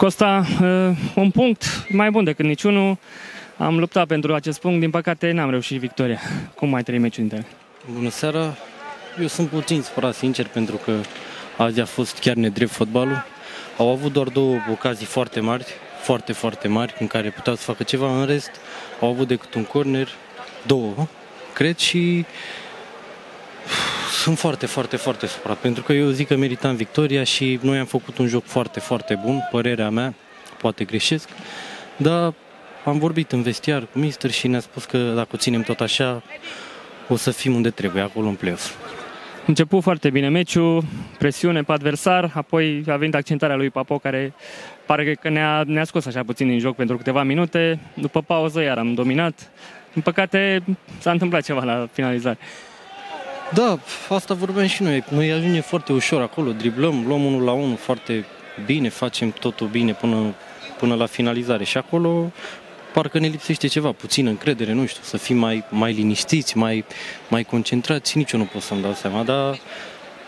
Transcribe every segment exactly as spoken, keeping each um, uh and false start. costa uh, un punct mai bun decât niciunul. Am luptat pentru acest punct, din păcate n-am reușit victoria. Cum mai trei meciuri dintre ele? Bună seara! Eu sunt puțin supărat, sincer, pentru că azi a fost chiar nedrept fotbalul. Au avut doar două ocazii foarte mari, foarte, foarte mari, în care puteau să facă ceva. În rest, au avut decât un corner, două, cred, și sunt foarte, foarte, foarte supărat, pentru că eu zic că meritam victoria și noi am făcut un joc foarte, foarte bun, părerea mea, poate greșesc, dar am vorbit în vestiar cu mister și ne-a spus că dacă o ținem tot așa, o să fim unde trebuie, acolo în play-off. A început foarte bine meciul, presiune pe adversar, apoi a venit accentarea lui Papo, care pare că ne-a ne-a scos așa puțin din joc pentru câteva minute. După pauză iar am dominat. Din păcate s-a întâmplat ceva la finalizare. Da, asta vorbeam și noi. Noi ajungem foarte ușor acolo, driblăm, luăm unul la unul foarte bine, facem totul bine până, până la finalizare și acolo parcă ne lipsește ceva, puțin încredere, nu știu, să fim mai, mai liniștiți, mai, mai concentrați, nici eu nu pot să-mi dau seama, dar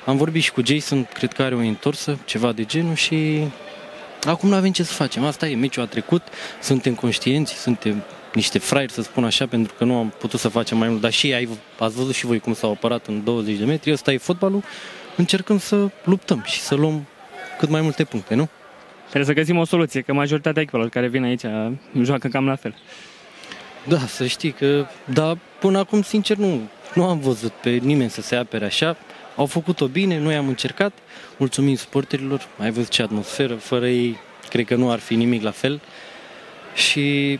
am vorbit și cu Jason, cred că are o întorsă, ceva de genul și acum nu avem ce să facem, asta e, meciul a trecut, suntem conștienți, suntem niște fraieri, să spun așa, pentru că nu am putut să facem mai mult, dar și ei, ați văzut și voi cum s-au apărat în douăzeci de metri, ăsta e fotbalul, încercăm să luptăm și să luăm cât mai multe puncte, nu? Trebuie să găsim o soluție, că majoritatea echipelor care vin aici joacă cam la fel. Da, să știi că... Dar până acum, sincer, nu, nu am văzut pe nimeni să se apere așa. Au făcut-o bine, noi am încercat. Mulțumim suporterilor, ai văzut ce atmosferă. Fără ei, cred că nu ar fi nimic la fel. Și...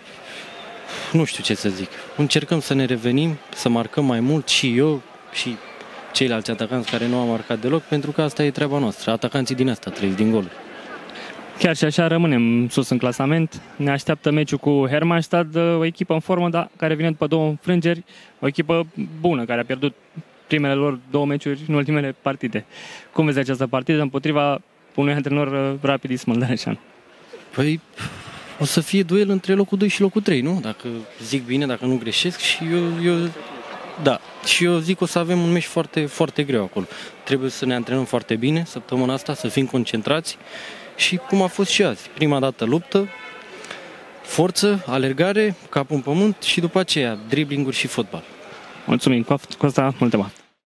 nu știu ce să zic. Încercăm să ne revenim, să marcăm mai mult și eu și ceilalți atacanți care nu au marcat deloc, pentru că asta e treaba noastră. Atacanții din asta trăiesc din goluri. Chiar și așa rămânem sus în clasament. Ne așteaptă meciul cu Hermann Stad, o echipă în formă, dar care vine după două înfrângeri, o echipă bună, care a pierdut primele lor două meciuri în ultimele partide. Cum vezi această partidă împotriva unui antrenor Rapidist Măldăreșan? Păi, o să fie duel între locul doi și locul trei, nu? Dacă zic bine, dacă nu greșesc și eu... eu... Da, și eu zic că o să avem un meci foarte, foarte greu acolo. Trebuie să ne antrenăm foarte bine săptămâna asta, să fim concentrați. Și cum a fost și azi, prima dată luptă, forță, alergare, capul în pământ și după aceea dribbling-uri și fotbal. Mulțumim, Costa, multe bani!